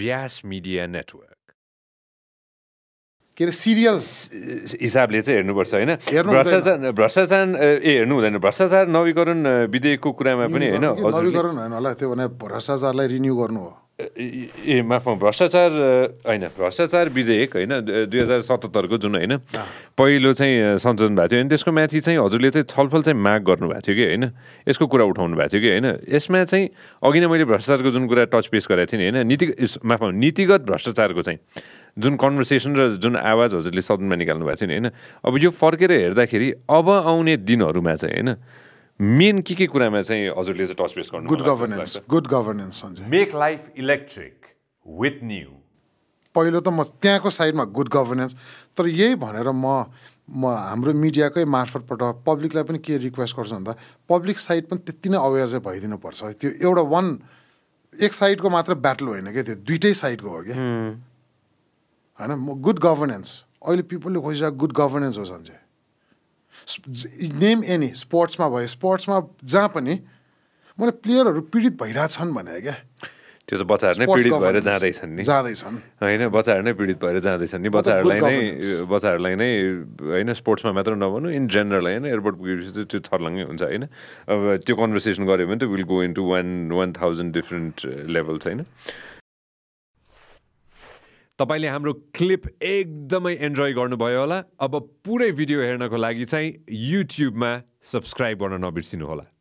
Vyasa Media Network. Serials हिसाबले चाहिँ हेर्नुपर्छ हैन भ्रष्टाचार हेर्नु हुँदैन भ्रष्टाचार नवीकरण विधेयकको कुरामा पनि हैन नवीकरण हैन होला त्यो भने भ्रष्टाचारलाई रिन्यु गर्नु हो ए माफमा भ्रष्टाचार हैन भ्रष्टाचार विधेयक हैन 2077 को जुन हैन पहिलो चाहिँ संशोधन भएको थियो अनि त्यसको माथि चाहिँ हजुरले चाहिँ छलफल चाहिँ माग गर्नु भएको थियो के हैन यसको कुरा उठाउनु भएको थियो के हैन यसमा चाहिँ अघि नै मैले भ्रष्टाचारको जुन कुरा टच पेस गरेथे नि हैन नीतिगत भ्रष्टाचारको चाहिँ जुन कन्भर्सेसन र जुन आवाज हजुरले सदनमा निकाल्नु भएको छैन हैन अब यो फर्केर हेर्दाखेरि अब आउने दिनहरुमा चाहिँ हैन मेन के कुरामा चाहिँ हजुरले चाहिँ टच बेस गर्नु good governance Sanjay make life electric with new पहिलो त म त्यहाँको साइडमा गुड गभर्नेन्स तर यही भनेर म हाम्रो मिडियाकै मार्फतबाट पब्लिकलाई पनि के रिक्वेस्ट गर्छु भन्दा पब्लिक साइड पनि त्यति नै अवेयर चाहिँ भइदिनु पर्छ त्यो एउटा वन एक साइडको मात्र ब्याटल होइन के त्यो दुईटै साइडको हो के हैन गुड गभर्नेन्स अहिले पिपलले खोजिरहेको गुड गभर्नेन्स हो सन्जय नेम एनी स्पोर्ट्समा भयो स्पोर्ट्समा जहाँ पनि मलाई प्लेयरहरू पीडित भइरहेछन् भने क्या त्यो त बच्चाहरू नै पीडित भएर जाँदैछन् नि जाँदैछन् हैन बच्चाहरू नै पीडित भएर जाँदैछन् नि बच्चाहरूलाई नै हैन स्पोर्ट्समा मात्र नभनु इन जनरल हैन एयरपोर्ट पुगेपछि त त्यो थर्लङ्गै हुन्छ हैन अब त्यो कन्भर्सेसन गर्यो भने त will go into 1000 different levels हैन तपाईले हाम्रो क्लिप एकदमै एन्जॉय गर्नुभयो होला अब पुरै भिडियो हेर्नको लागि चाहिँ YouTube मा सब्स्क्राइब गर्न नबिर्सिनु होला